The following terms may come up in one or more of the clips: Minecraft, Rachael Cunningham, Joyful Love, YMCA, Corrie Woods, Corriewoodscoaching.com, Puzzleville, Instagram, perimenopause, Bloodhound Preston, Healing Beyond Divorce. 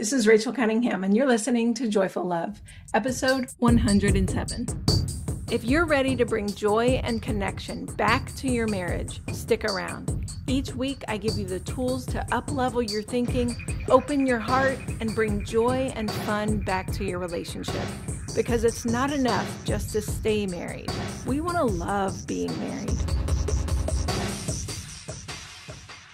This is Rachael Cunningham, and you're listening to Joyful Love, episode 107. If you're ready to bring joy and connection back to your marriage, stick around. Each week, I give you the tools to up-level your thinking, open your heart, and bring joy and fun back to your relationship. Because it's not enough just to stay married. We want to love being married.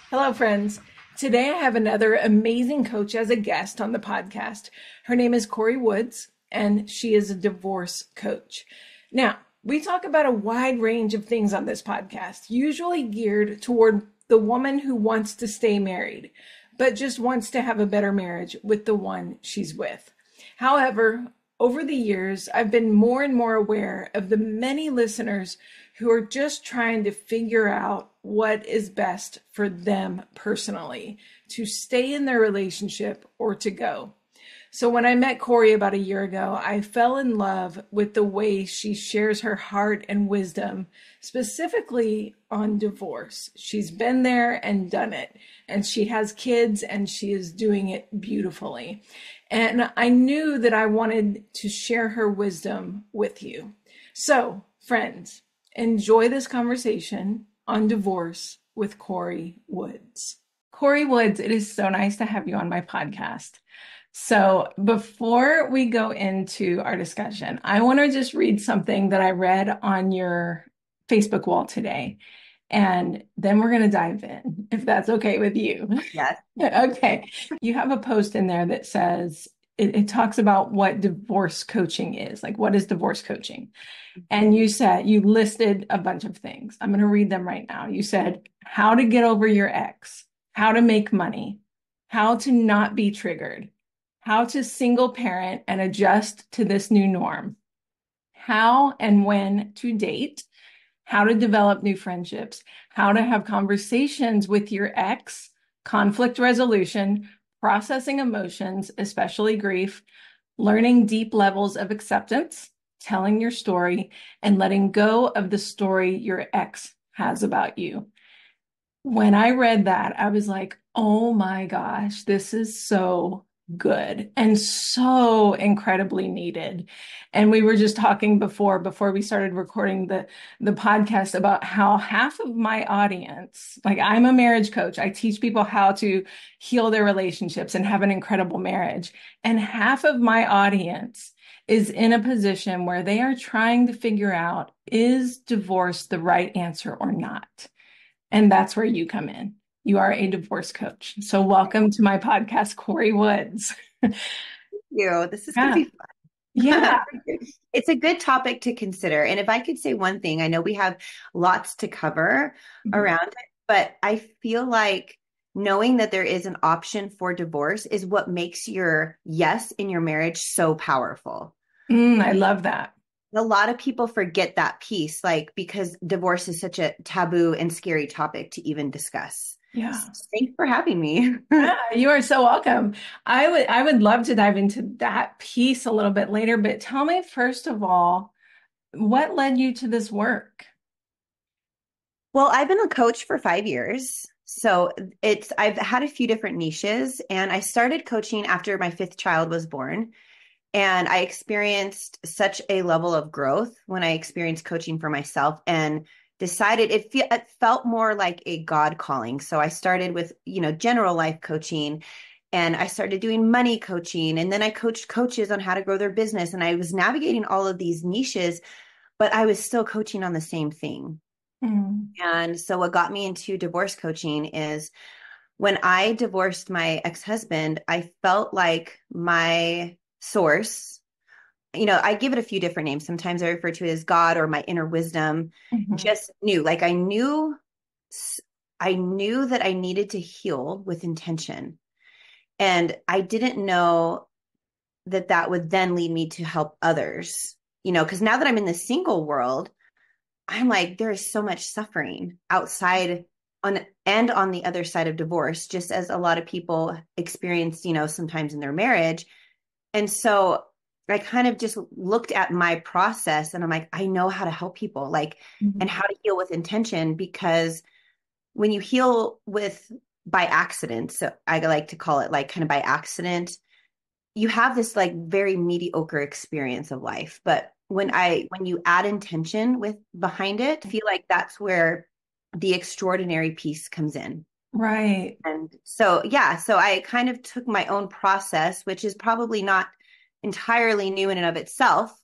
Hello, friends. Today, I have another amazing coach as a guest on the podcast. Her name is Corrie Woods, and she is a divorce coach. Now, we talk about a wide range of things on this podcast, usually geared toward the woman who wants to stay married, but just wants to have a better marriage with the one she's with. However, over the years, I've been more and more aware of the many listeners who are just trying to figure out what is best for them personally, to stay in their relationship or to go. So when I met Corrie about a year ago, I fell in love with the way she shares her heart and wisdom, specifically on divorce. She's been there and done it, and she has kids, and she is doing it beautifully. And I knew that I wanted to share her wisdom with you. So, friends, enjoy this conversation on divorce with Corrie Woods. Corrie Woods, it is so nice to have you on my podcast. So before we go into our discussion, I want to just read something that I read on your Facebook wall today, and then we're going to dive in, if that's okay with you. Yes. Okay. You have a post in there that says, it talks about what divorce coaching is, like what is divorce coaching? And you said, you listed a bunch of things. I'm going to read them right now. You said, how to get over your ex, how to make money, how to not be triggered, how to single parent and adjust to this new norm, how and when to date, how to develop new friendships, how to have conversations with your ex, conflict resolution, processing emotions, especially grief, learning deep levels of acceptance, telling your story, and letting go of the story your ex has about you. When I read that, I was like, oh my gosh, this is so good and so incredibly needed. And we were just talking before we started recording the podcast about how half of my audience, like I'm a marriage coach, I teach people how to heal their relationships and have an incredible marriage. And half of my audience is in a position where they are trying to figure out, is divorce the right answer or not? And that's where you come in. You are a divorce coach. So welcome to my podcast, Corrie Woods. Thank you. This is going to be fun. Yeah. It's a good topic to consider. And if I could say one thing, I know we have lots to cover around it, but I feel like knowing that there is an option for divorce is what makes your yes in your marriage so powerful. I love that. A lot of people forget that piece, like, because divorce is such a taboo and scary topic to even discuss. Yeah. Thanks for having me. Yeah, you are so welcome. I would love to dive into that piece a little bit later, but tell me first of all, what led you to this work? Well, I've been a coach for 5 years. So I've had a few different niches, and I started coaching after my 5th child was born. And I experienced such a level of growth when I experienced coaching for myself, and decided it felt more like a God calling. So I started with, general life coaching, and I started doing money coaching. And then I coached coaches on how to grow their business. And I was navigating all of these niches, but I was still coaching on the same thing. And so what got me into divorce coaching is when I divorced my ex-husband, I felt like my source, I give it a few different names. Sometimes I refer to it as God or my inner wisdom. Just knew, like I knew that I needed to heal with intention. And I didn't know that would then lead me to help others, because now that I'm in the single world, I'm like, there is so much suffering outside on the other side of divorce, just as a lot of people experience, sometimes in their marriage. And so I kind of just looked at my process, and I'm like, I know how to help people, and how to heal with intention, because when you heal by accident, so I like to call it like kind of by accident, you have this like very mediocre experience of life. But when you add intention behind it, I feel like that's where the extraordinary piece comes in. Right. And so, yeah, so I kind of took my own process, which is probably not entirely new in and of itself,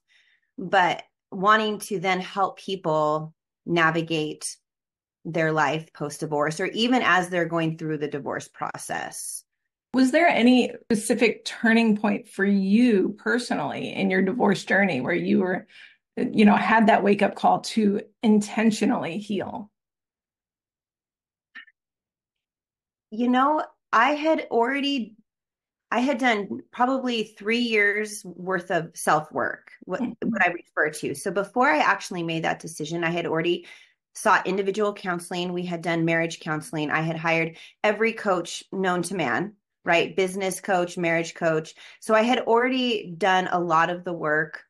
but wanting to then help people navigate their life post-divorce, or even as they're going through the divorce process. Was there any specific turning point for you personally in your divorce journey where you were, you know, had that wake-up call to intentionally heal? You know, I had done probably 3 years worth of self-work, what I refer to. So before I actually made that decision, I had already sought individual counseling. We had done marriage counseling. I had hired every coach known to man, right? Business coach, marriage coach. So I had already done a lot of the work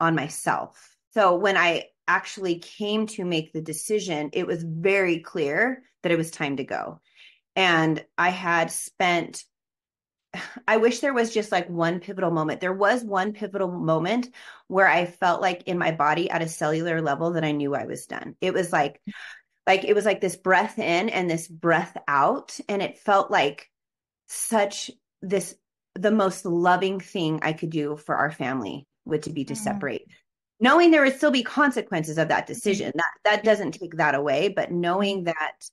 on myself. So when I actually came to make the decision, it was very clear that it was time to go. And I wish there was just like one pivotal moment. There was one pivotal moment where I felt like in my body at a cellular level that I knew I was done. It was like this breath in and this breath out. And it felt like the most loving thing I could do for our family would to be to separate, knowing there would still be consequences of that decision. That doesn't take that away, but knowing that,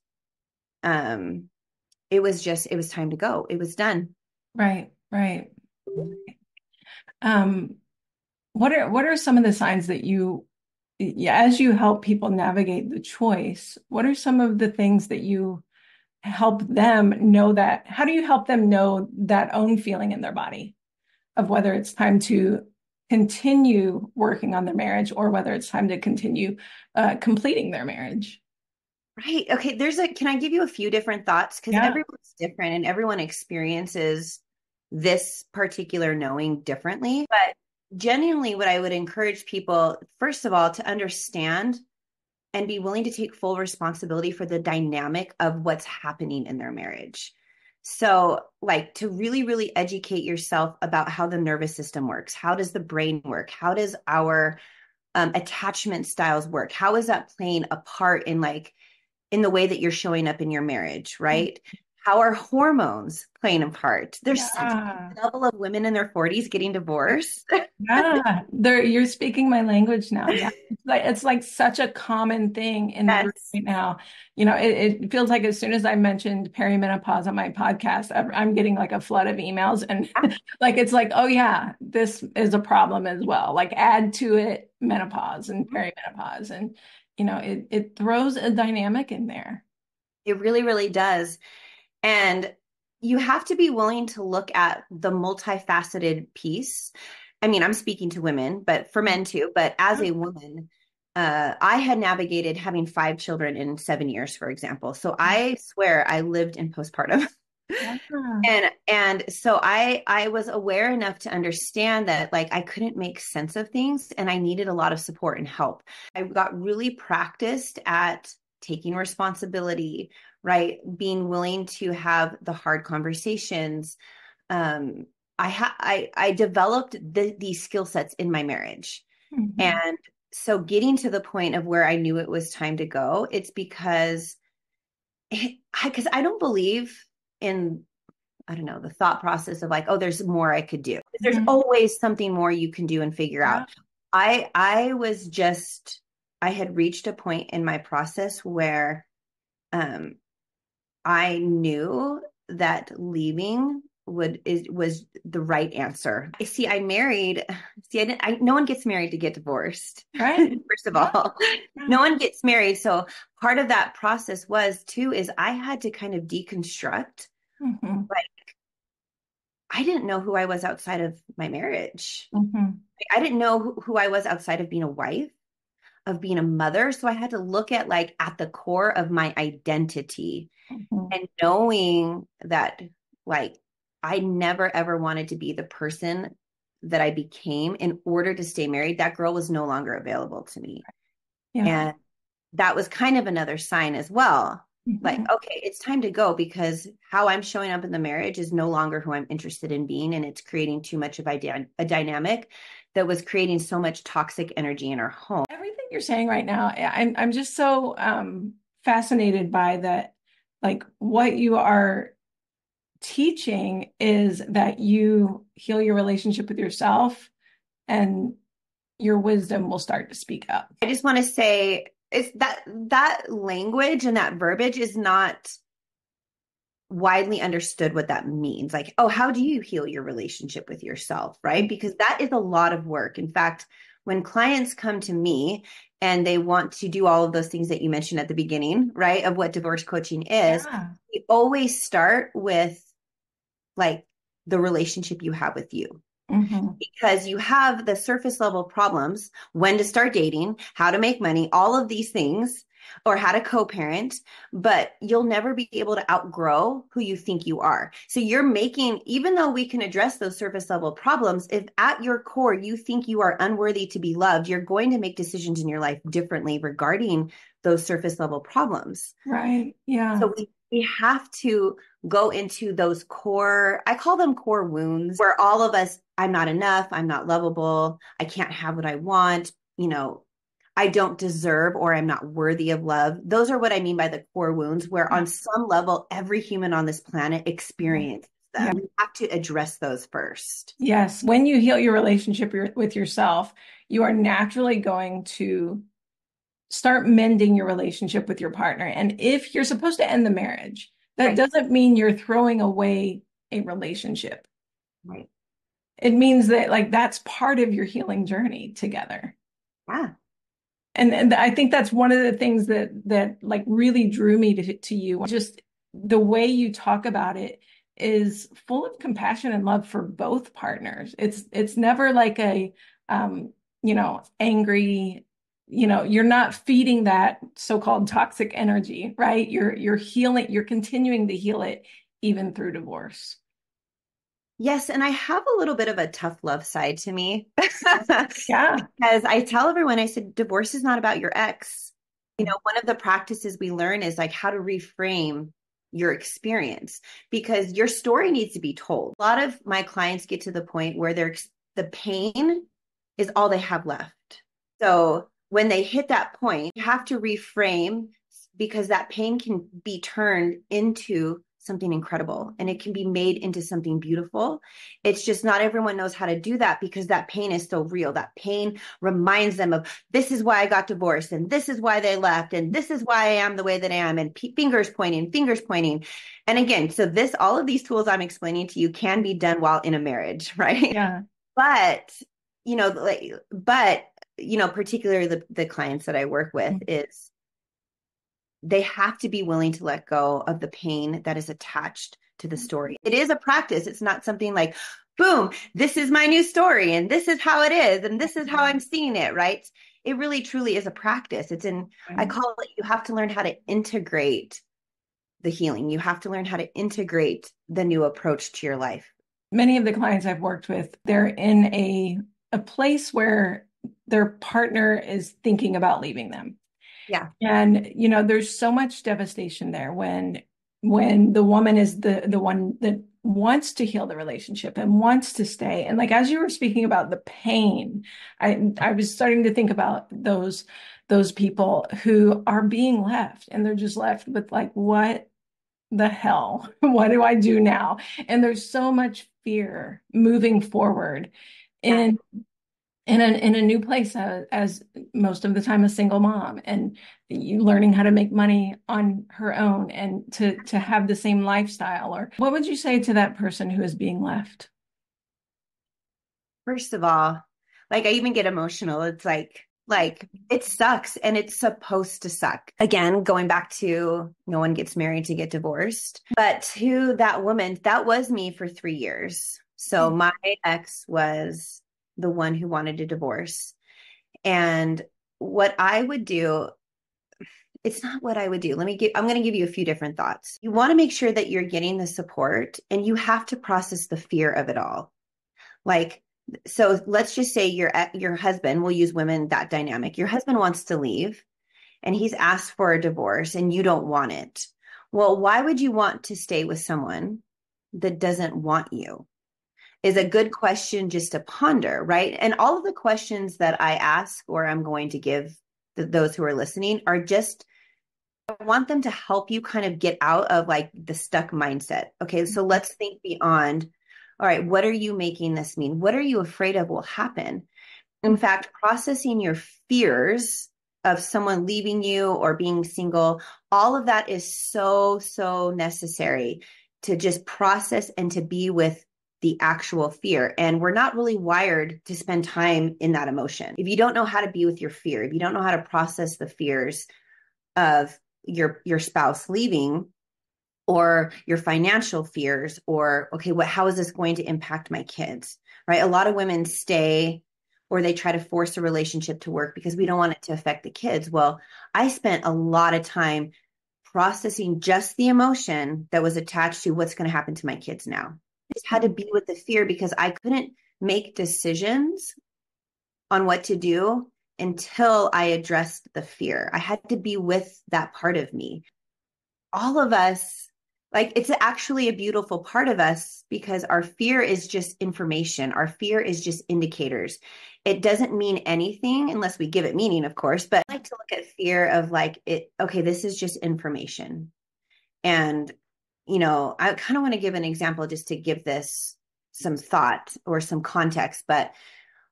it was time to go. It was done. Right. Right. What are some of the signs that you, as you help people navigate the choice, what are some of the things that you help them know that, how do you help them know that own feeling in their body of whether it's time to continue working on their marriage or whether it's time to continue completing their marriage? Right. Okay. Can I give you a few different thoughts? Because everyone's different and everyone experiences this particular knowing differently. But genuinely, what I would encourage people, first of all, to understand and be willing to take full responsibility for the dynamic of what's happening in their marriage. So like to really, really educate yourself about how the nervous system works. How does the brain work? How does our attachment styles work? How is that playing a part in the way that you're showing up in your marriage, right? Mm-hmm. How are hormones playing a part? There's such a level of women in their 40s getting divorced. Yeah, you're speaking my language now. Yeah. It's like such a common thing in the world right now. You know, it feels like as soon as I mentioned perimenopause on my podcast, I'm getting like a flood of emails and it's like, oh yeah, this is a problem as well. Like add to it menopause and perimenopause and you know, it throws a dynamic in there. It really, really does. And you have to be willing to look at the multifaceted piece. I mean, I'm speaking to women, but for men too. But as a woman, I had navigated having 5 children in 7 years, for example. So I swear I lived in postpartum. Yeah. And so I was aware enough to understand that like I couldn't make sense of things and I needed a lot of support and help. I got really practiced at taking responsibility, right? Being willing to have the hard conversations. I developed these skill sets in my marriage. Mm-hmm. And so getting to the point of where I knew it was time to go, it's because I don't believe in, I don't know, the thought process of like, oh, there's more I could do. There's mm-hmm. always something more you can do and figure yeah. out. I had reached a point in my process where I knew that leaving was the right answer. No one gets married to get divorced, right? First of all, no one gets married. So part of that process is I had to kind of deconstruct, mm-hmm. like, I didn't know who I was outside of my marriage. Mm-hmm. I didn't know who I was outside of being a wife, of being a mother. So I had to look at like at the core of my identity mm-hmm. and knowing that like, I never, ever wanted to be the person that I became in order to stay married. That girl was no longer available to me. Yeah. And that was kind of another sign as well. Mm-hmm. Like, okay, it's time to go, because how I'm showing up in the marriage is no longer who I'm interested in being. And it's creating too much of a dynamic that was creating so much toxic energy in our home. Everything you're saying right now, I'm just so fascinated by that. Like, what you are teaching is that you heal your relationship with yourself and your wisdom will start to speak up. I just want to say it's that language and that verbiage is not widely understood what that means. Like, oh, how do you heal your relationship with yourself? Right? Because that is a lot of work. In fact, when clients come to me and they want to do all of those things that you mentioned at the beginning, right, of what divorce coaching is, we always start with like the relationship you have with you. Mm-hmm. Because you have the surface level problems, when to start dating, how to make money, all of these things, or how to co-parent, but you'll never be able to outgrow who you think you are. So you're making, even though we can address those surface level problems, if at your core you think you are unworthy to be loved, you're going to make decisions in your life differently regarding those surface level problems. Right. Yeah. So we have to go into those core, I call them core wounds, where all of us, I'm not enough, I'm not lovable, I can't have what I want, you know, I don't deserve, or I'm not worthy of love. Those are what I mean by the core wounds, where on some level, every human on this planet experiences them. Yeah. You have to address those first. Yes. When you heal your relationship with yourself, you are naturally going to start mending your relationship with your partner. And if you're supposed to end the marriage, that right. doesn't mean you're throwing away a relationship. Right. It means that, like, that's part of your healing journey together. Yeah. And I think that's one of the things that like really drew me to you. Just the way you talk about it is full of compassion and love for both partners. It's never like a, angry, you're not feeding that so-called toxic energy, right? You're healing, you're continuing to heal it even through divorce. Yes. And I have a little bit of a tough love side to me. Yeah. Because I tell everyone, I said, divorce is not about your ex. You know, one of the practices we learn is like how to reframe your experience, because your story needs to be told. A lot of my clients get to the point where the pain is all they have left. So when they hit that point, you have to reframe, because that pain can be turned into something incredible, and it can be made into something beautiful. It's just not everyone knows how to do that, because that pain is so real. That pain reminds them of, this is why I got divorced, and this is why they left, and this is why I am the way that I am, and fingers pointing. And again, so all of these tools I'm explaining to you can be done while in a marriage, right? Yeah. But particularly the clients that I work with, mm-hmm. is they have to be willing to let go of the pain that is attached to the story. It is a practice. It's not something like, boom, this is my new story, and this is how it is, and this is how I'm seeing it, right? It really, truly is a practice. I call it, you have to learn how to integrate the healing. You have to learn how to integrate the new approach to your life. Many of the clients I've worked with, they're in a place where their partner is thinking about leaving them. Yeah. And, there's so much devastation there when the woman is the one that wants to heal the relationship and wants to stay. And like, as you were speaking about the pain, I was starting to think about those people who are being left, and they're just left with like, what the hell? What do I do now? And there's so much fear moving forward in a new place, as most of the time a single mom, and learning how to make money on her own and to have the same lifestyle. Or what would you say to that person who is being left? First of all, like, I even get emotional. It's like it sucks, and it's supposed to suck. Again, going back to no one gets married to get divorced, but to that woman, that was me for 3 years. So my ex was the one who wanted a divorce. And what I would do, it's not what I would do. I'm going to give you a few different thoughts. You want to make sure that you're getting the support, and you have to process the fear of it all. Like, so let's just say your husband, we'll use women, that dynamic. Your husband wants to leave, and he's asked for a divorce, and you don't want it. well, why would you want to stay with someone that doesn't want you? Is a good question just to ponder, right? And all of the questions that I ask or I'm going to give those who are listening are just, I want them to help you kind of get out of like the stuck mindset. Okay, so let's think beyond, all right, what are you making this mean? What are you afraid of will happen? In fact, processing your fears of someone leaving you or being single, all of that is so, so necessary to just process and to be with the actual fear. And we're not really wired to spend time in that emotion. If you don't know how to be with your fear, if you don't know how to process the fears of your spouse leaving or your financial fears or, okay, how is this going to impact my kids, right? A lot of women stay or they try to force a relationship to work because we don't want it to affect the kids. Well, I spent a lot of time processing just the emotion that was attached to what's going to happen to my kids now. Just had to be with the fear because I couldn't make decisions on what to do until I addressed the fear. I had to be with that part of me. All of us, like, it's actually a beautiful part of us because our fear is just information. Our fear is just indicators. It doesn't mean anything unless we give it meaning, of course, but I like to look at fear of like, okay, this is just information. And you know, I kind of want to give an example just to give this some thought or some context, but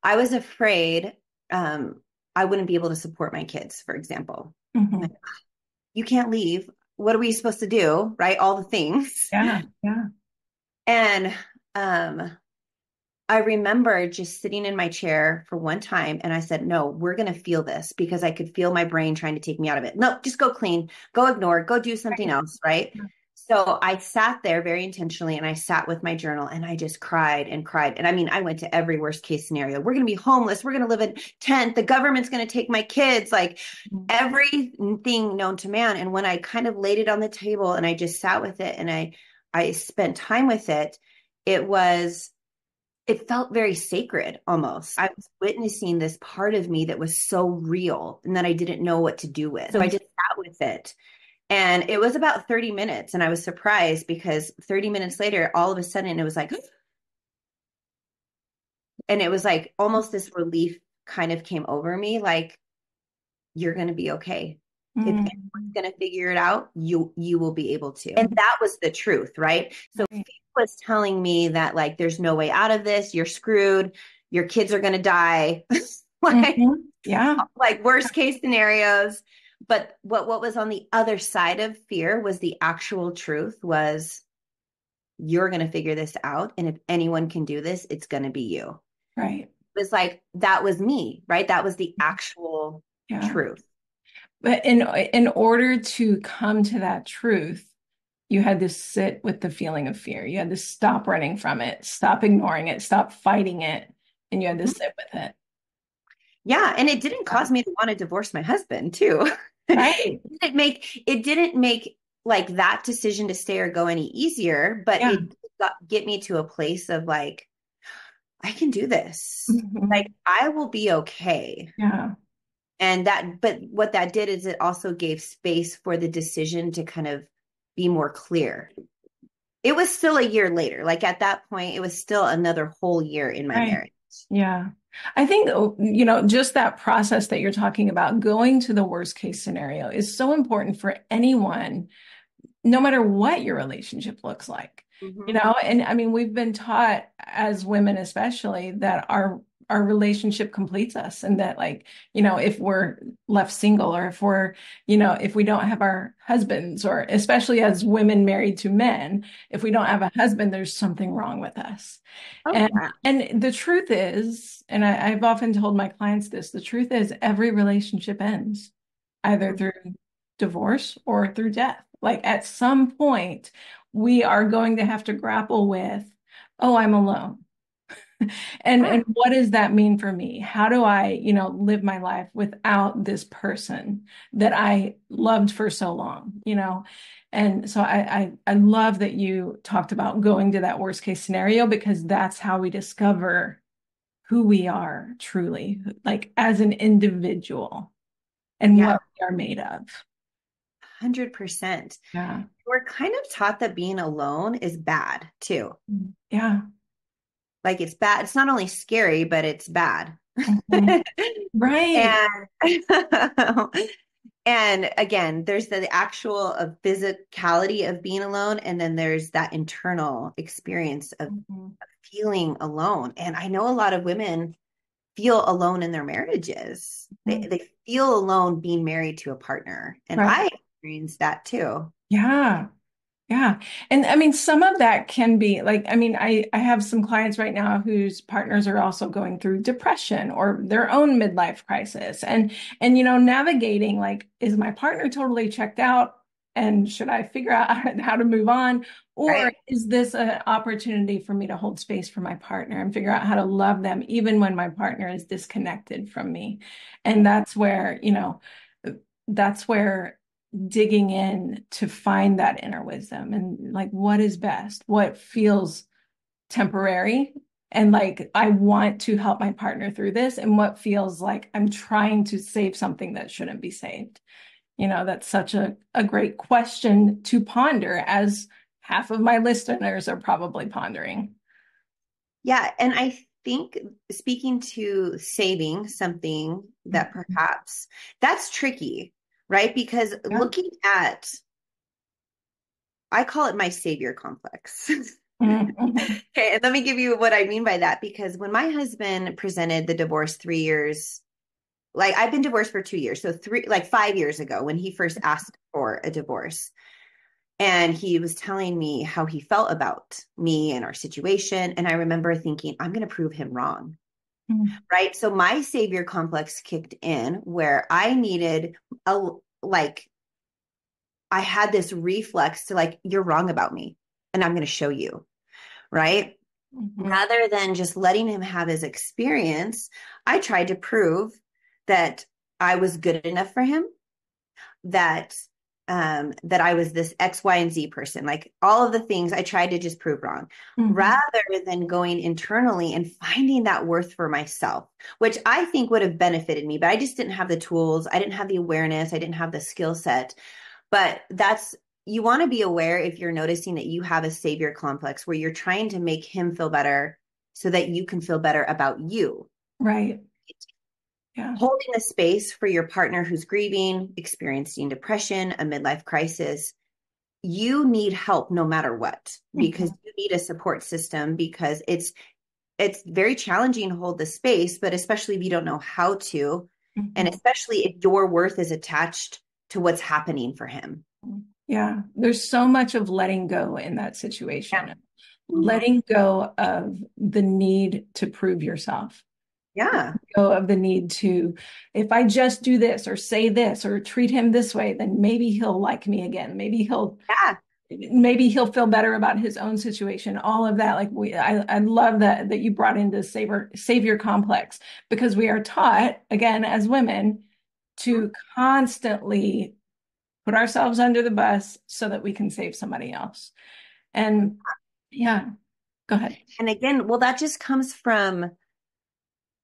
I was afraid I wouldn't be able to support my kids, for example. Mm-hmm. Like, you can't leave. What are we supposed to do? Right? All the things. Yeah. Yeah. And I remember just sitting in my chair for one time and I said, no, we're going to feel this because I could feel my brain trying to take me out of it. No, just go clean, go ignore, go do something else. Right. Yeah. So I sat there very intentionally and I sat with my journal and I just cried and cried. And I mean, I went to every worst case scenario. We're going to be homeless. We're going to live in a tent. The government's going to take my kids, like everything known to man. And when I kind of laid it on the table and I just sat with it and I spent time with it, it felt very sacred almost. I was witnessing this part of me that was so real and that I didn't know what to do with. So I just sat with it. And it was about 30 minutes. And I was surprised because 30 minutes later, all of a sudden it was like, and it was like almost this relief kind of came over me. Like, you're going to be okay. Mm-hmm. If anyone's going to figure it out, you will be able to. And that was the truth, right? So people was telling me that like, there's no way out of this. You're screwed. Your kids are going to die. Like, mm-hmm. Yeah. Like worst case scenarios. But what was on the other side of fear was the actual truth was you're going to figure this out. And if anyone can do this, it's going to be you. Right. It was like, that was me, right? That was the actual truth. But in order to come to that truth, you had to sit with the feeling of fear. You had to stop running from it, stop ignoring it, stop fighting it. And you had to sit with it. Yeah. And it didn't cause me to want to divorce my husband too. Right. It didn't make like that decision to stay or go any easier, but it got, get me to a place of like, I can do this. Mm-hmm. Like I will be okay. Yeah. And but what that did is it also gave space for the decision to kind of be more clear. It was still a year later. Like at that point, it was still another whole year in my marriage. Yeah. I think, you know, just that process that you're talking about, going to the worst case scenario is so important for anyone, no matter what your relationship looks like, mm-hmm. you know, and I mean, we've been taught as women, especially that our relationship completes us and that like, you know, if we're left single or if we're, you know, if we don't have our husbands or especially as women married to men, if we don't have a husband, there's something wrong with us. Okay. And the truth is, and I've often told my clients this, the truth is every relationship ends either through divorce or through death. Like at some point we are going to have to grapple with, oh, I'm alone. And what does that mean for me? How do I, you know, live my life without this person that I loved for so long, you know? And so I love that you talked about going to that worst case scenario because that's how we discover who we are truly, like as an individual and what we are made of. 100%. Yeah. We're kind of taught that being alone is bad too. Yeah. Like it's bad. It's not only scary, but it's bad. Mm-hmm. Right. And again, there's the actual physicality of being alone. And then there's that internal experience of mm-hmm. feeling alone. And I know a lot of women feel alone in their marriages. Mm-hmm. They feel alone being married to a partner. And right. I experienced that too. Yeah. Yeah. And I mean, some of that can be like, I mean, I have some clients right now whose partners are also going through depression or their own midlife crisis and, you know, navigating like, is my partner totally checked out and should I figure out how to move on? Or right. is this an opportunity for me to hold space for my partner and figure out how to love them, even when my partner is disconnected from me? And that's where, you know, that's where digging in to find that inner wisdom and like, what is best, what feels temporary. And like, I want to help my partner through this and what feels like I'm trying to save something that shouldn't be saved. You know, that's such a great question to ponder, as half of my listeners are probably pondering. Yeah. And I think speaking to saving something that perhaps that's tricky. Right? Because yeah. looking at, I call it my savior complex. Mm-hmm. Okay. And let me give you what I mean by that. Because when my husband presented the divorce 3 years, like I've been divorced for 2 years. So 5 years ago when he first asked for a divorce and he was telling me how he felt about me and our situation. And I remember thinking, I'm going to prove him wrong. Right. So my savior complex kicked in where I needed I had this reflex to like, you're wrong about me and I'm going to show you. Right. Mm-hmm. Rather than just letting him have his experience, I tried to prove that I was good enough for him, that I was this X, Y, and Z person, like all of the things I tried to just prove wrong, mm-hmm. rather than going internally and finding that worth for myself, which I think would have benefited me, but I just didn't have the tools. I didn't have the awareness. I didn't have the skill set, but you want to be aware if you're noticing that you have a savior complex where you're trying to make him feel better so that you can feel better about you. Right. Yeah. Holding a space for your partner who's grieving, experiencing depression, a midlife crisis, you need help no matter what, because mm-hmm. you need a support system, because it's very challenging to hold the space, but especially if you don't know how to, mm-hmm. and especially if your worth is attached to what's happening for him. Yeah. There's so much of letting go in that situation, yeah. letting go of the need to prove yourself. Yeah. Go of the need to, if I just do this or say this or treat him this way, then maybe he'll like me again. Maybe he'll feel better about his own situation. All of that. Like I love that you brought into savior complex, because we are taught again, as women, to constantly put ourselves under the bus so that we can save somebody else. And yeah, go ahead. And again, well, that just comes from,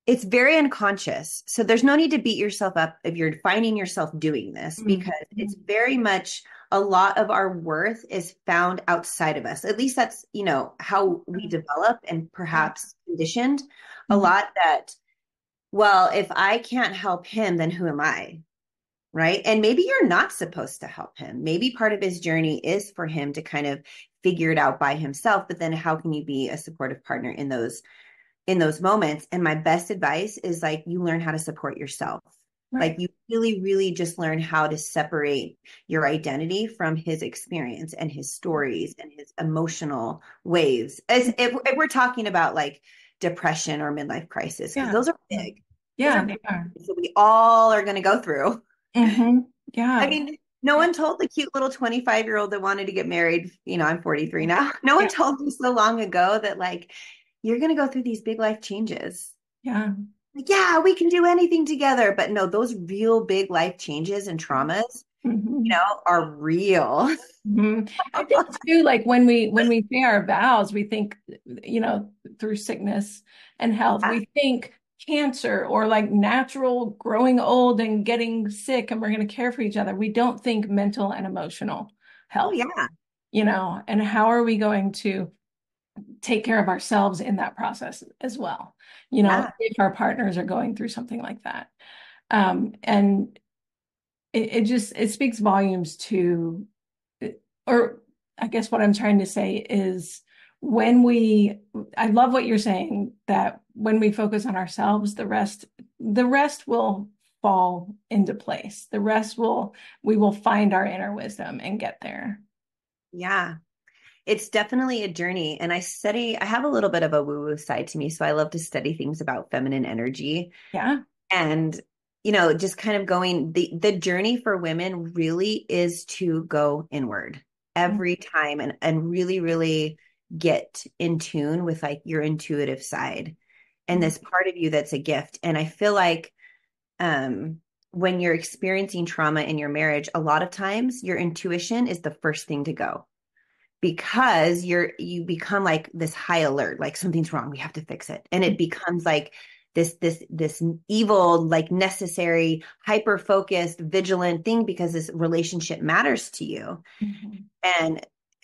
it's very unconscious. So there's no need to beat yourself up if you're finding yourself doing this, because mm-hmm. it's very much a lot of our worth is found outside of us. At least that's, you know, how we develop and perhaps conditioned mm-hmm. a lot that, well, if I can't help him, then who am I? Right. And maybe you're not supposed to help him. Maybe part of his journey is for him to kind of figure it out by himself. But then how can you be a supportive partner in those moments? And my best advice is like, you learn how to support yourself. Right. Like you really, really just learn how to separate your identity from his experience and his stories and his emotional waves. As if we're talking about like depression or midlife crisis, because yeah. those are big. Yeah. Those are big. They are. So we all are going to go through. Mm-hmm. Yeah. I mean, no one told the cute little 25-year-old that wanted to get married, you know, I'm 43 now. No one yeah. told me so long ago that like, you're going to go through these big life changes. Yeah. Like, yeah, we can do anything together. But no, those real big life changes and traumas, mm-hmm. you know, are real. Mm-hmm. I think too, like when we say our vows, we think, you know, through sickness and health, yeah. we think cancer or like natural growing old and getting sick, and we're going to care for each other. We don't think mental and emotional health. Oh, yeah. You know, and how are we going to take care of ourselves in that process as well? You know, yeah. If our partners are going through something like that. And it speaks volumes to, or I guess what I'm trying to say is, when I love what you're saying, that when we focus on ourselves, the rest will fall into place. The rest we will find our inner wisdom and get there. Yeah. It's definitely a journey. And I have a little bit of a woo-woo side to me. So I love to study things about feminine energy. Yeah. And, you know, just kind of going, the journey for women really is to go inward every time and really, really get in tune with like your intuitive side and this part of you that's a gift. And I feel like, when you're experiencing trauma in your marriage, a lot of times your intuition is the first thing to go, because you become like this high alert, like something's wrong, we have to fix it. And it becomes like this evil, like necessary, hyper-focused, vigilant thing, because this relationship matters to you. Mm-hmm.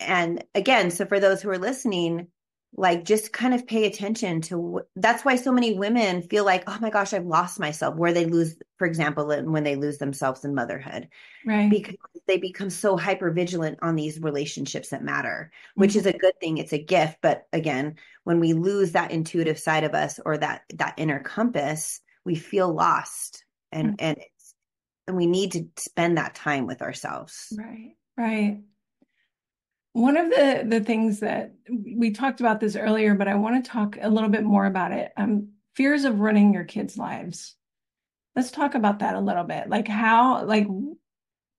And again, so for those who are listening, like just kind of pay attention to, that's why so many women feel like, oh my gosh, I've lost myself, where they lose, for example, when they lose themselves in motherhood, right? Because they become so hyper-vigilant on these relationships that matter, which mm-hmm. is a good thing. It's a gift. But again, when we lose that intuitive side of us, or that inner compass, we feel lost and, mm-hmm. and we need to spend that time with ourselves. Right. Right. One of the things that we talked about this earlier, but I want to talk a little bit more about it. Fears of running your kids' lives. Let's talk about that a little bit. How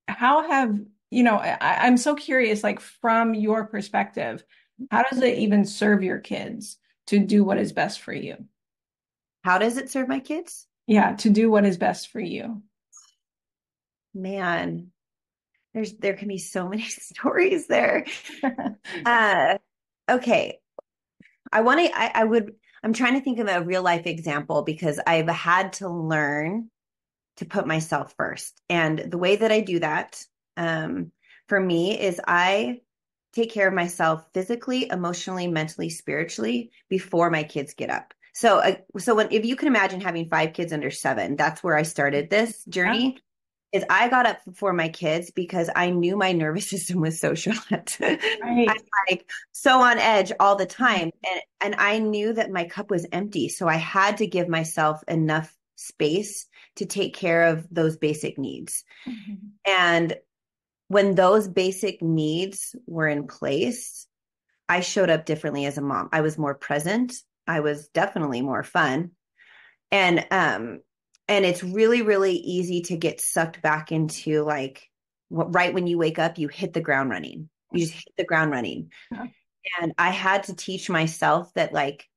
have, you know, I'm so curious, like from your perspective, how does it even serve your kids to do what is best for you? How does it serve my kids? Yeah. To do what is best for you. Man. There can be so many stories there. Okay. I'm trying to think of a real life example, because I've had to learn to put myself first. And the way that I do that, for me, is I take care of myself physically, emotionally, mentally, spiritually before my kids get up. So if you can imagine having 5 kids under 7, that's where I started this journey. Yeah. Is I got up before my kids because I knew my nervous system was so shot. Right. I'm like so on edge all the time. And I knew that my cup was empty. So I had to give myself enough space to take care of those basic needs. Mm-hmm. And when those basic needs were in place, I showed up differently as a mom. I was more present. I was definitely more fun. And it's really, really easy to get sucked back into like, right when you wake up, you hit the ground running. You just hit the ground running. Yeah. And I had to teach myself that like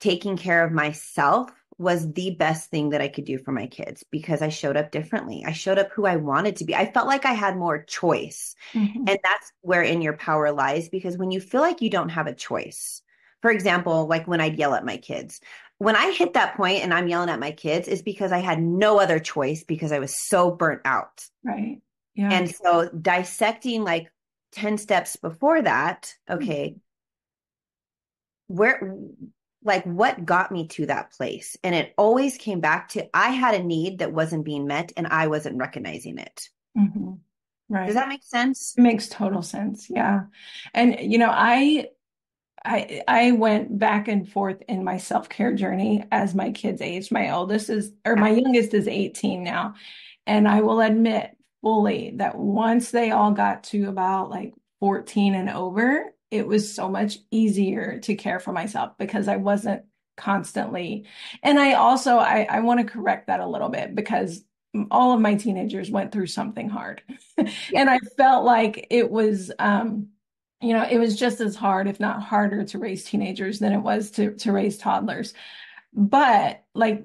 taking care of myself was the best thing that I could do for my kids, because I showed up differently. I showed up who I wanted to be. I felt like I had more choice. Mm-hmm. And that's wherein your power lies, because when you feel like you don't have a choice, for example, like when I'd yell at my kids, when I hit that point and I'm yelling at my kids, is because I had no other choice, because I was so burnt out. Right. Yeah. And so dissecting like 10 steps before that, okay, where, like what got me to that place? And it always came back to, I had a need that wasn't being met and I wasn't recognizing it. Mm-hmm. Right. Does that make sense? It makes total sense. Yeah. And you know, I went back and forth in my self-care journey as my kids aged. My youngest is 18 now. And I will admit fully that once they all got to about like 14 and over, it was so much easier to care for myself, because I wasn't constantly. And I also, I want to correct that a little bit, because all of my teenagers went through something hard. Yeah. And I felt like it was, you know, it was just as hard, if not harder, to raise teenagers than it was to raise toddlers. But like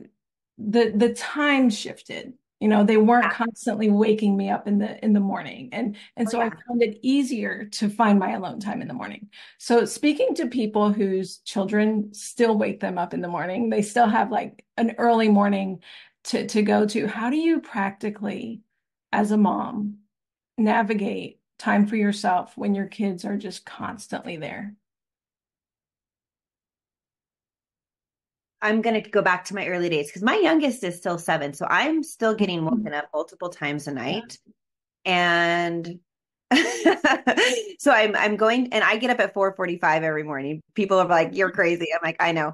the time shifted, You know, they weren't constantly waking me up in the morning. And so I found it easier to find my alone time in the morning. So speaking to people whose children still wake them up in the morning, they still have like an early morning to go to, how do you practically, as a mom, navigate time for yourself when your kids are just constantly there? I'm going to go back to my early days because my youngest is still 7. So I'm still getting woken up multiple times a night. And so I'm going, and I get up at 4:45 every morning. People are like, you're crazy. I'm like, I know.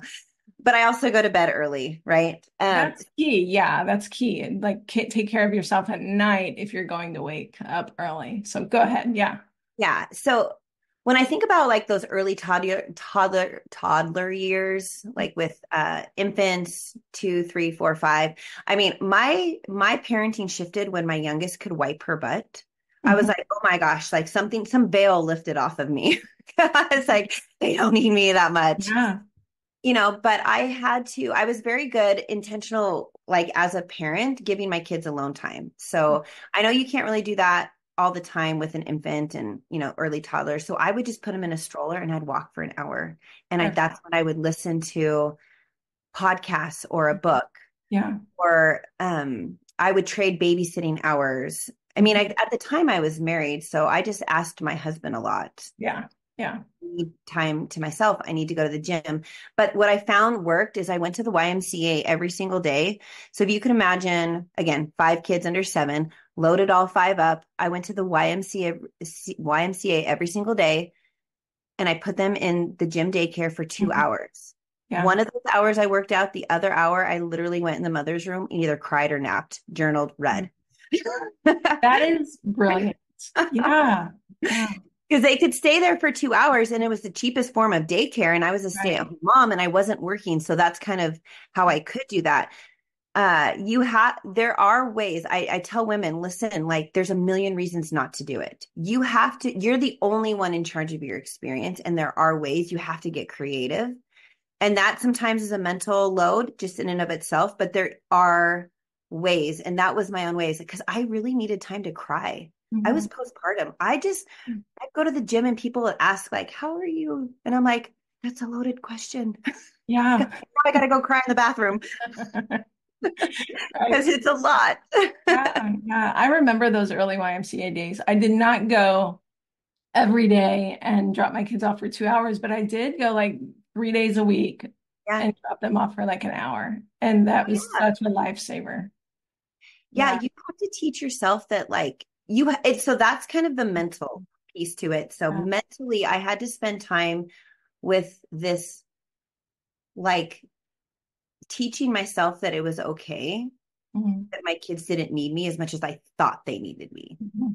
But I also go to bed early, right? That's key. Yeah, that's key. And like, take care of yourself at night if you're going to wake up early. So go ahead. Yeah. Yeah. So when I think about like those early toddler years, like with infants 2, 3, 4, 5, I mean, my parenting shifted when my youngest could wipe her butt. Mm-hmm. I was like, oh my gosh, like some veil lifted off of me. It's like, they don't need me that much. Yeah. You know, but I was very good, intentional, like as a parent, giving my kids alone time. So I know you can't really do that all the time with an infant and, you know, early toddler. So I would just put them in a stroller and I'd walk for an hour. And that's when I would listen to podcasts or a book. Yeah. Or I would trade babysitting hours. I mean, at the time I was married, so I just asked my husband a lot. Yeah. Yeah. I need time to myself. I need to go to the gym. But what I found worked is I went to the YMCA every single day. So if you can imagine, again, 5 kids under 7, loaded all 5 up. I went to the YMCA every single day, and I put them in the gym daycare for 2 mm-hmm. hours. Yeah. One of those hours I worked out. The other hour I literally went in the mother's room and either cried or napped, journaled, read. That is brilliant. Yeah. Because they could stay there for 2 hours, and it was the cheapest form of daycare. And I was a stay-at-home mom, and I wasn't working, so that's kind of how I could do that. There are ways. I tell women, listen, like there's a million reasons not to do it. You're the only one in charge of your experience, and there are ways. You have to get creative, and that sometimes is a mental load just in and of itself. But there are ways, and that was my own ways because I really needed time to cry. Mm-hmm. I was postpartum. I'd go to the gym and people would ask like, how are you? And I'm like, that's a loaded question. Yeah. I got to go cry in the bathroom because it's a lot. Yeah. I remember those early YMCA days. I did not go every day and drop my kids off for 2 hours, but I did go like 3 days a week and drop them off for like an hour. And that was such a lifesaver. Yeah. You have to teach yourself that like, so that's kind of the mental piece to it. So mentally, I had to spend time with this, like teaching myself that it was okay, mm-hmm. that my kids didn't need me as much as I thought they needed me. Mm-hmm.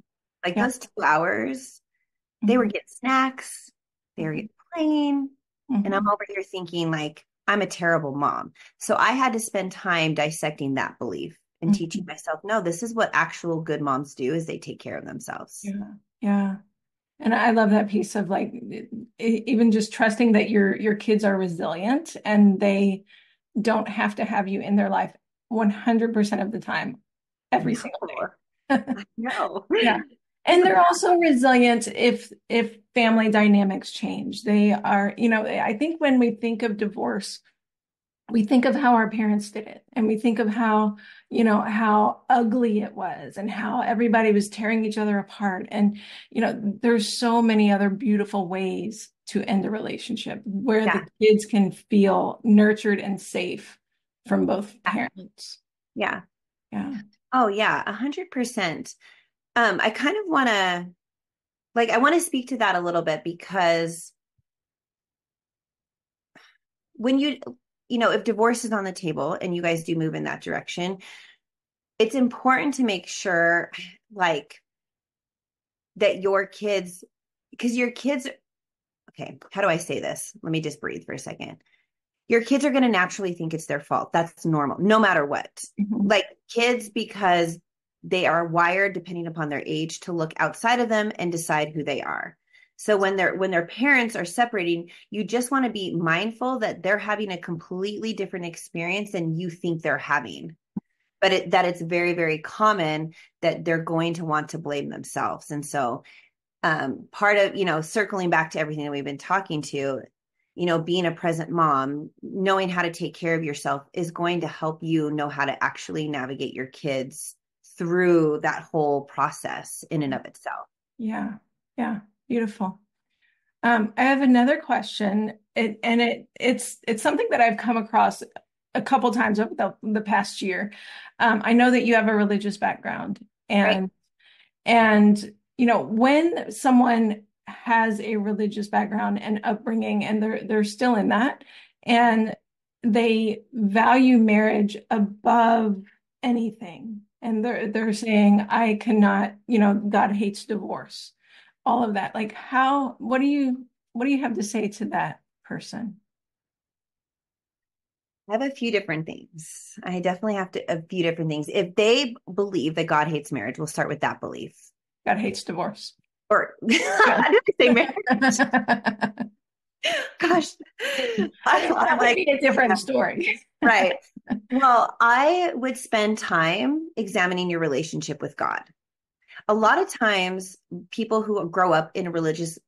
Like those 2 hours, mm-hmm. they were getting snacks, they were getting playing, mm-hmm. and I'm over here thinking like, I'm a terrible mom. So I had to spend time dissecting that belief. And mm-hmm. teaching myself, no, this is what actual good moms do is they take care of themselves. Yeah. And I love that piece of like, even just trusting that your kids are resilient and they don't have to have you in their life 100% of the time, every single day. No. Yeah. And they're also resilient if family dynamics change. They are, you know, I think when we think of divorce, we think of how our parents did it, and we think of how, you know, how ugly it was and how everybody was tearing each other apart. And, you know, there's so many other beautiful ways to end a relationship where the kids can feel nurtured and safe from both parents. Yeah. Yeah. Oh yeah. 100%. I kind of want to speak to that a little bit because when you know, if divorce is on the table and you guys do move in that direction, it's important to make sure like that your kids, because your kids, okay, how do I say this? Let me just breathe for a second. Your kids are going to naturally think it's their fault. That's normal, no matter what. Mm-hmm. Like kids, because they are wired depending upon their age to look outside of them and decide who they are. So when their parents are separating, you just want to be mindful that they're having a completely different experience than you think they're having. but that it's very, very common that they're going to want to blame themselves. And so part of, circling back to everything that we've been talking to, being a present mom, knowing how to take care of yourself is going to help you know how to actually navigate your kids through that whole process in and of itself. Yeah. Yeah. Beautiful. I have another question, it's something that I've come across a couple times over the past year. I know that you have a religious background and when someone has a religious background and upbringing and they're still in that, and they value marriage above anything. And they're saying, I cannot, God hates divorce, all of that. Like what do you have to say to that person? I have a few different things. I definitely have a few different things. If they believe that God hates marriage, we'll start with that belief. God hates divorce. Or I didn't say marriage. Gosh, that would be a different story. Right. Well, I would spend time examining your relationship with God. A lot of times people who grow up in religious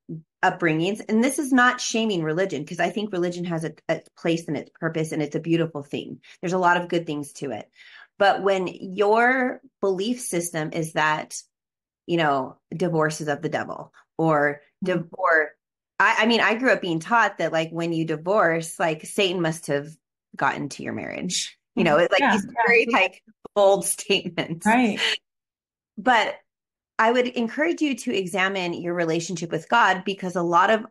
upbringings, and this is not shaming religion, because I think religion has a place and its purpose, and it's a beautiful thing. There's a lot of good things to it. But when your belief system is that, divorce is of the devil, or divorce. I grew up being taught that when you divorce, Satan must have gotten to your marriage. These very bold statements. Right. But I would encourage you to examine your relationship with God, because a lot of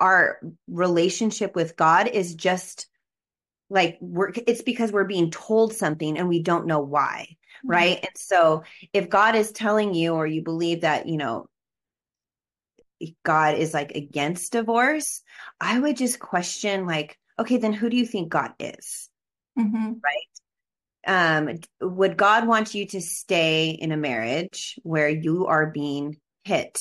our relationship with God is just it's because we're being told something and we don't know why. Right. And so if God is telling you, or you believe that, God is against divorce, I would just question okay, then who do you think God is? Mm-hmm. Right. Would God want you to stay in a marriage where you are being hit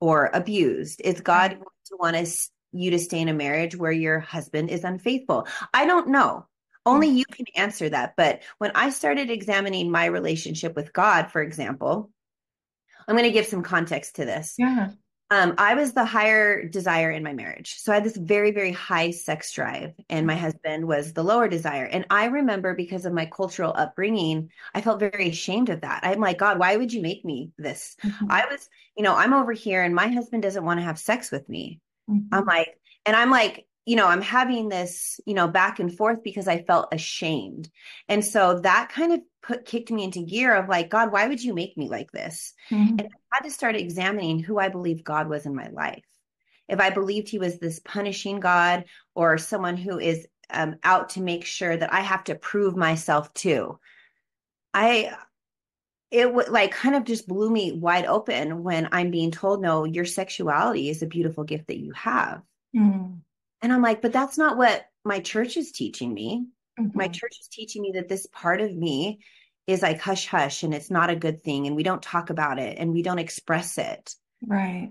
or abused? Is God going to want you to stay in a marriage where your husband is unfaithful? I don't know. Only you can answer that. But when I started examining my relationship with God, for example, I'm going to give some context to this. Yeah. I was the higher desire in my marriage. So I had this very, very high sex drive, and my husband was the lower desire. And I remember, because of my cultural upbringing, I felt very ashamed of that. I'm like, God, why would you make me this? Mm-hmm. I was, I'm over here and my husband doesn't want to have sex with me. Mm-hmm. I'm having this, back and forth, because I felt ashamed. And so that kind of kicked me into gear of God, why would you make me like this? Mm-hmm. And I had to start examining who I believed God was in my life. If I believed he was this punishing God, or someone who is out to make sure that I have to prove myself to, kind of just blew me wide open when I'm being told, no, your sexuality is a beautiful gift that you have. Mm-hmm. And I'm like, but that's not what my church is teaching me. Mm-hmm. My church is teaching me that this part of me is hush, hush, and it's not a good thing. And we don't talk about it, and we don't express it. Right.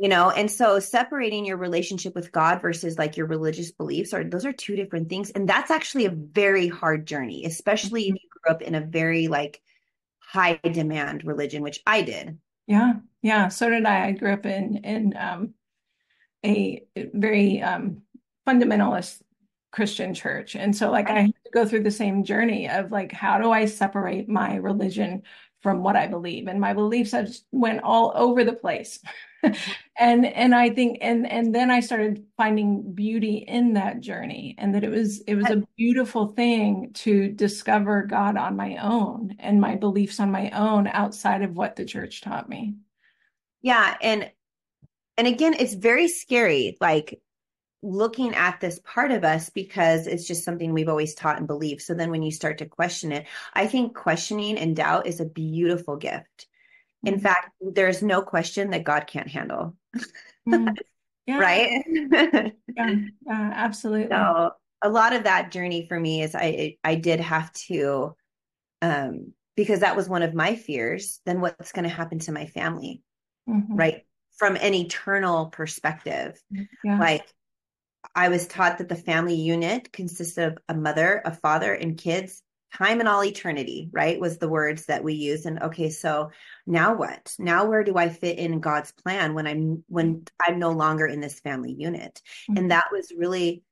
And so separating your relationship with God versus your religious beliefs, those are two different things. And that's actually a very hard journey, especially if you grew up in a very high demand religion, which I did. Yeah. Yeah. So did I. I grew up in a very, fundamentalist Christian church. And so I had to go through the same journey of how do I separate my religion from what I believe? And my beliefs went all over the place. and I think, and then I started finding beauty in that journey, and that it was a beautiful thing to discover God on my own and my beliefs on my own outside of what the church taught me. Yeah. And again, it's very scary, looking at this part of us, because it's just something we've always taught and believed. So then when you start to question it, I think questioning and doubt is a beautiful gift. In fact, there's no question that God can't handle. Yeah. Right? yeah, absolutely. So a lot of that journey for me is I did have to, because that was one of my fears, then what's going to happen to my family, right? From an eternal perspective. Yeah. I was taught that the family unit consisted of a mother, a father, and kids time and all eternity, right, was the words that we used. And okay, so now what? Now where do I fit in God's plan when I'm no longer in this family unit? Mm-hmm. And that was really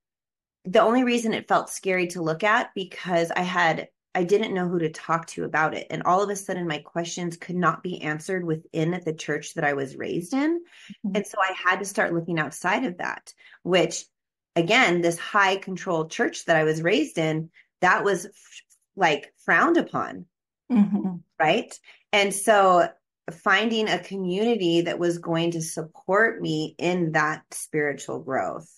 the only reason it felt scary to look at, because I didn't know who to talk to about it. And all of a sudden my questions could not be answered within the church that I was raised in. Mm-hmm. And so I had to start looking outside of that, which again, this high control church that I was raised in, that was like frowned upon. Mm-hmm. Right. And so finding a community that was going to support me in that spiritual growth.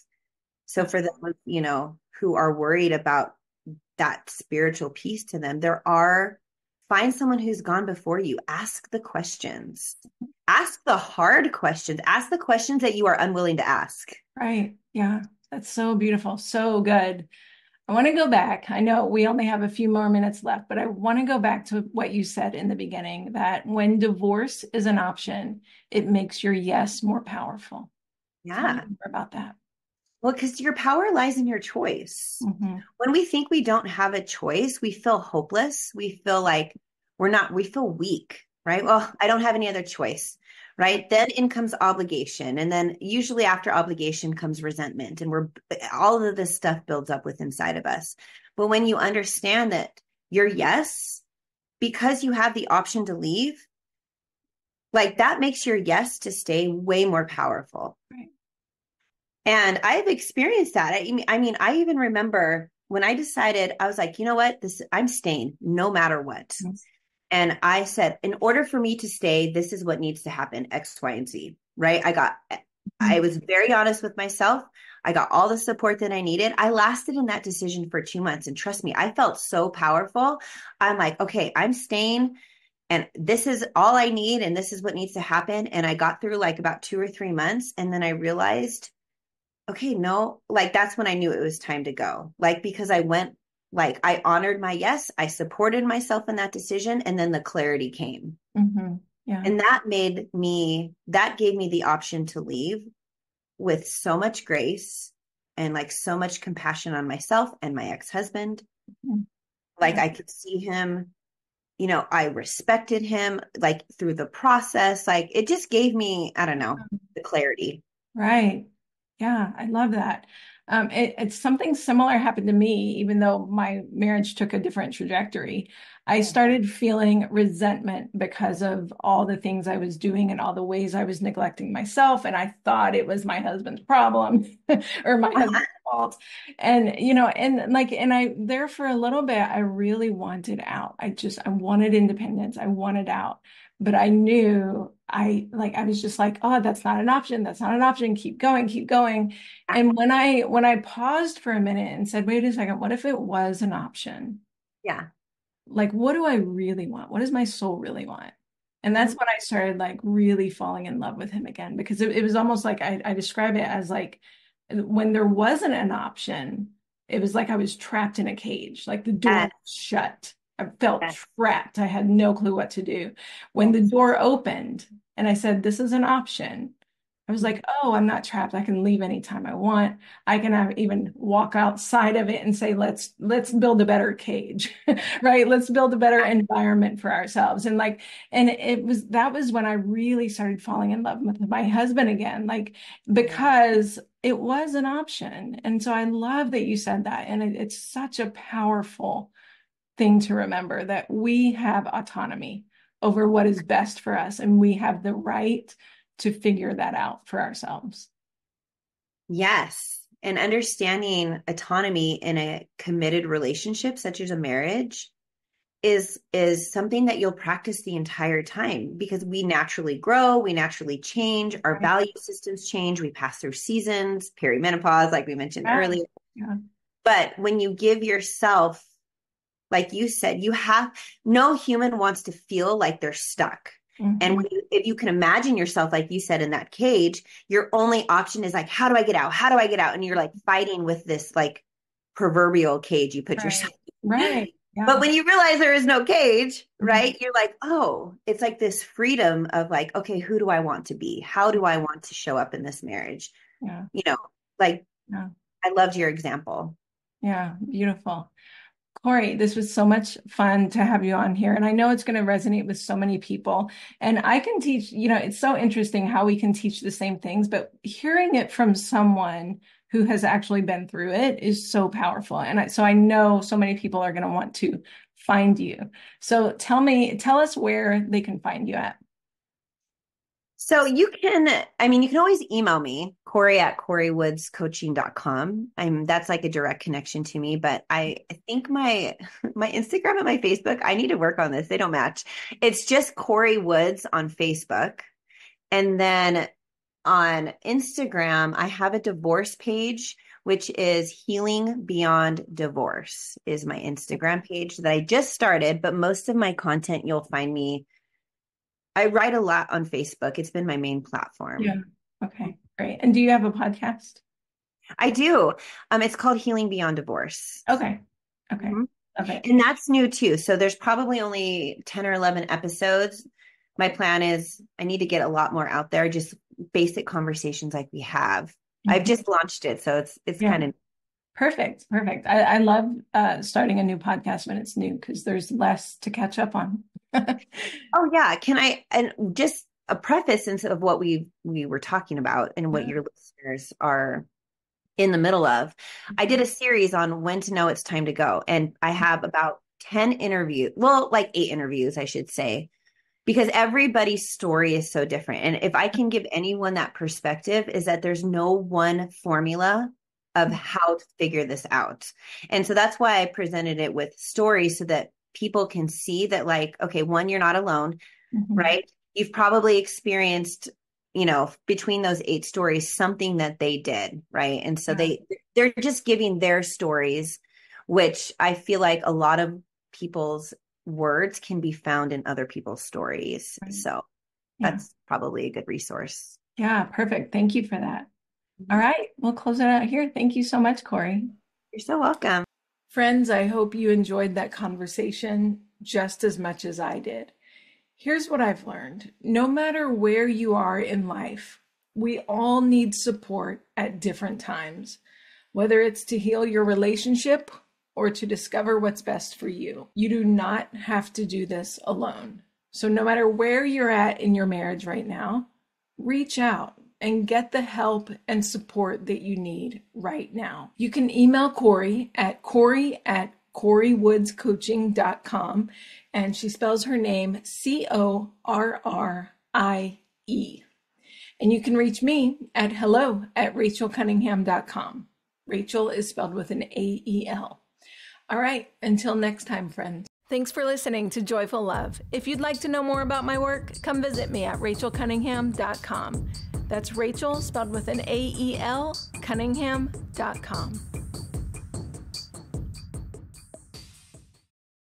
So for those, you know, who are worried about that spiritual piece to them, find someone who's gone before you. Ask the questions, ask the hard questions, ask the questions that you are unwilling to ask. Right. Yeah. That's so beautiful. So good. I want to go back. I know we only have a few more minutes left, but I want to go back to what you said in the beginning, that when divorce is an option, it makes your yes more powerful. Yeah. Tell me more about that. Well, because your power lies in your choice. Mm-hmm. When we think we don't have a choice, we feel hopeless. We feel like we feel weak, right? Well, I don't have any other choice, right? Then in comes obligation. And then usually after obligation comes resentment. And all of this stuff builds up with inside of us. But when you understand that your yes, because you have the option to leave, like that makes your yes to stay way more powerful. Right. And I've experienced that. I mean, I even remember when I decided, I was like, you know what, I'm staying no matter what. Mm-hmm. And I said, in order for me to stay, this is what needs to happen, X, Y, and Z, right? I was very honest with myself. I got all the support that I needed. I lasted in that decision for 2 months. And trust me, I felt so powerful. I'm like, okay, I'm staying. And this is all I need. And this is what needs to happen. And I got through like about 2 or 3 months. And then I realized, okay, no, like that's when I knew it was time to go. Like, because I honored my yes, I supported myself in that decision. And then the clarity came. Mm-hmm. Yeah. And that gave me the option to leave with so much grace and like so much compassion on myself and my ex-husband. Mm-hmm. Like yeah. I could see him, you know, I respected him like through the process. Like it just gave me, I don't know, the clarity. Right. Yeah, I love that. It's something similar happened to me, even though my marriage took a different trajectory. I started feeling resentment because of all the things I was doing and all the ways I was neglecting myself. And I thought it was my husband's problem or my husband's fault. And, you know, and for a little bit, I really wanted out. I wanted independence. I wanted out. But I knew I was just like, oh, that's not an option. That's not an option. Keep going, keep going. And when I paused for a minute and said, wait a second, what if it was an option? Yeah. Like, what do I really want? What does my soul really want? And that's when I started like really falling in love with him again, because it was almost like I describe it as like when there wasn't an option, it was like I was trapped in a cage, like the door shut. I felt trapped. I had no clue what to do. When the door opened and I said, this is an option, I was like, oh, I'm not trapped. I can leave anytime I want. I can even walk outside of it and say, let's build a better cage, right? Let's build a better environment for ourselves. And that was when I really started falling in love with my husband again, like, because it was an option. And so I love that you said that. And it's such a powerful thing to remember, that we have autonomy over what is best for us, and we have the right to figure that out for ourselves. Yes. And understanding autonomy in a committed relationship, such as a marriage, is something that you'll practice the entire time, because we naturally grow, we naturally change, our value systems change, we pass through seasons, perimenopause, like we mentioned earlier. Yeah. But when you give yourself, like you said, no human wants to feel like they're stuck. Mm-hmm. And if you can imagine yourself, like you said, in that cage, your only option is like, how do I get out? How do I get out? And you're like fighting with this like proverbial cage you put yourself in. Right. Yeah. But when you realize there is no cage, right? Mm-hmm. You're like, oh, it's like this freedom of like, okay, who do I want to be? How do I want to show up in this marriage? Yeah. You know, like I loved your example. Yeah. Beautiful. Corrie, this was so much fun to have you on here. And I know it's going to resonate with so many people. And I can teach, you know, it's so interesting how we can teach the same things, but hearing it from someone who has actually been through it is so powerful. And so I know so many people are going to want to find you. So tell us where they can find you at. So you can always email me, Corrie at Corriewoodscoaching.com. That's like a direct connection to me, but I think my Instagram and my Facebook, I need to work on this. They don't match. It's just Corrie Woods on Facebook. And then on Instagram, I have a divorce page, which is Healing Beyond Divorce is my Instagram page that I just started, but most of my content you'll find me. I write a lot on Facebook. It's been my main platform. Yeah. Okay, great. And do you have a podcast? I do. It's called Healing Beyond Divorce. Okay. Mm-hmm. Okay. And that's new too. So there's probably only 10 or 11 episodes. My plan is I need to get a lot more out there, just basic conversations like we have. Mm-hmm. I've just launched it. So it's kind of perfect. I love starting a new podcast when it's new because there's less to catch up on. Oh yeah. Can I, and just a preface of what we were talking about and what your listeners are in the middle of. I did a series on when to know it's time to go. And I have about 8 interviews, I should say, because everybody's story is so different. And if I can give anyone that perspective is that there's no one formula of how to figure this out. And so that's why I presented it with stories so that people can see that, like, okay, one, you're not alone, mm-hmm. right? You've probably experienced, you know, between those 8 stories, something that they did, right? And so they're just giving their stories, which I feel like a lot of people's words can be found in other people's stories. Right. So that's probably a good resource. Yeah, perfect. Thank you for that. All right, we'll close it out here. Thank you so much, Corrie. You're so welcome. Friends, I hope you enjoyed that conversation just as much as I did. Here's what I've learned. No matter where you are in life, we all need support at different times, whether it's to heal your relationship or to discover what's best for you. You do not have to do this alone. So no matter where you're at in your marriage right now, reach out and get the help and support that you need right now. You can email Corrie at Corriewoodscoaching.com, and she spells her name Corrie. And you can reach me at hello@rachaelcunningham.com. Rachael is spelled with an A-E-L. All right, until next time, friends. Thanks for listening to Joyful Love. If you'd like to know more about my work, come visit me at rachaelcunningham.com. That's Rachael spelled with an A-E-L, Cunningham.com.